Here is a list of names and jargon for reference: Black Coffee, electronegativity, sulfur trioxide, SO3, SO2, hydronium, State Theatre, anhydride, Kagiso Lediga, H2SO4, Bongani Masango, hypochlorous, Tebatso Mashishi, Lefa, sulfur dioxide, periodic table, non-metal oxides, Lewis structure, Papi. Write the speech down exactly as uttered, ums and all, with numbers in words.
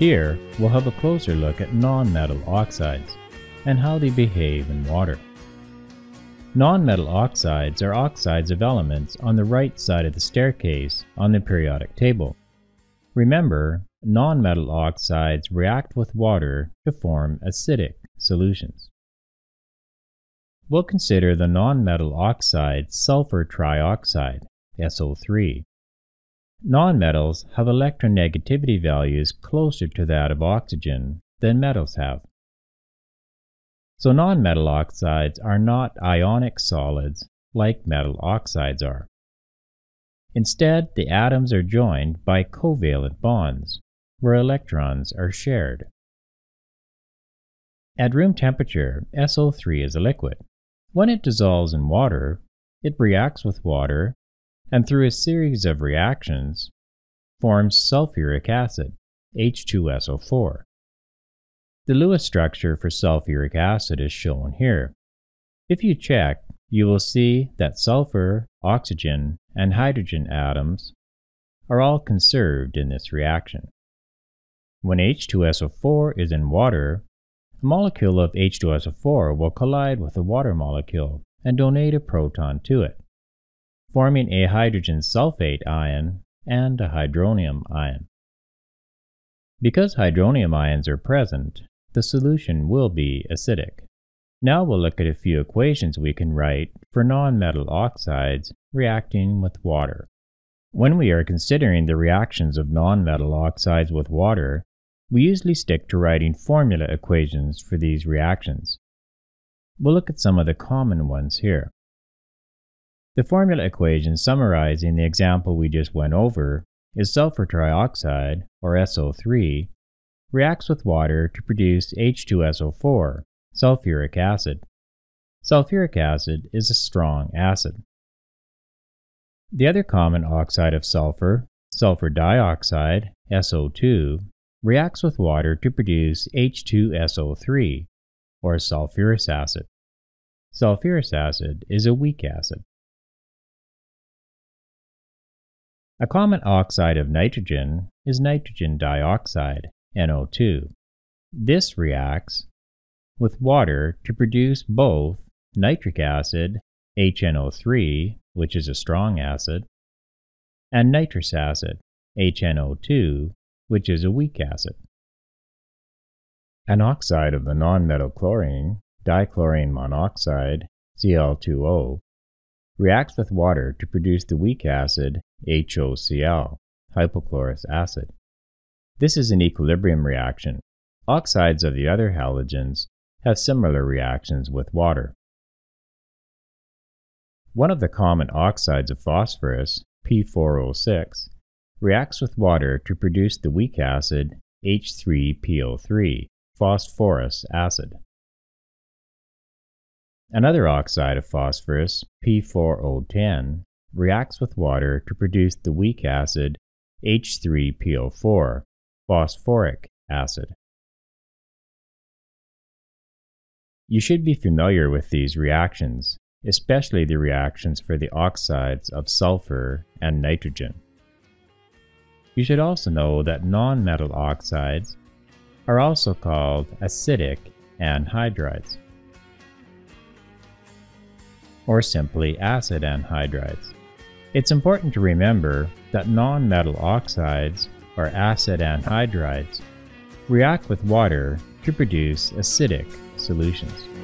Here, we'll have a closer look at non-metal oxides and how they behave in water. Non-metal oxides are oxides of elements on the right side of the staircase on the periodic table. Remember, non-metal oxides react with water to form acidic solutions. We'll consider the non-metal oxide sulfur trioxide, S O three. Non-metals have electronegativity values closer to that of oxygen than metals have. So non-metal oxides are not ionic solids like metal oxides are. Instead, the atoms are joined by covalent bonds, where electrons are shared. At room temperature, S O three is a liquid. When it dissolves in water, it reacts with water and through a series of reactions forms sulfuric acid, H two S O four. The Lewis structure for sulfuric acid is shown here. If you check, you will see that sulfur, oxygen, and hydrogen atoms are all conserved in this reaction. When H two S O four is in water, a molecule of H two S O four will collide with a water molecule and donate a proton to it, forming a hydrogen sulfate ion and a hydronium ion. Because hydronium ions are present, the solution will be acidic. Now we'll look at a few equations we can write for non-metal oxides reacting with water. When we are considering the reactions of non-metal oxides with water, we usually stick to writing formula equations for these reactions. We'll look at some of the common ones here. The formula equation summarizing the example we just went over is sulfur trioxide, or S O three, reacts with water to produce H two S O four, sulfuric acid. Sulfuric acid is a strong acid. The other common oxide of sulfur, sulfur dioxide, S O two, reacts with water to produce H two S O three, or sulfurous acid. Sulfurous acid is a weak acid. A common oxide of nitrogen is nitrogen dioxide, N O two. This reacts with water to produce both nitric acid, H N O three, which is a strong acid, and nitrous acid, H N O two, which is a weak acid. An oxide of the nonmetal chlorine, dichlorine monoxide, C l two O, reacts with water to produce the weak acid H O C l, hypochlorous acid. This is an equilibrium reaction. Oxides of the other halogens have similar reactions with water. One of the common oxides of phosphorus, P four O six, reacts with water to produce the weak acid H three P O three, phosphorous acid. Another oxide of phosphorus, P four O ten, reacts with water to produce the weak acid H three P O four, phosphoric acid. You should be familiar with these reactions, especially the reactions for the oxides of sulfur and nitrogen. You should also know that non-metal oxides are also called acidic anhydrides, or simply acid anhydrides. It's important to remember that non-metal oxides, or acid anhydrides, react with water to produce acidic solutions.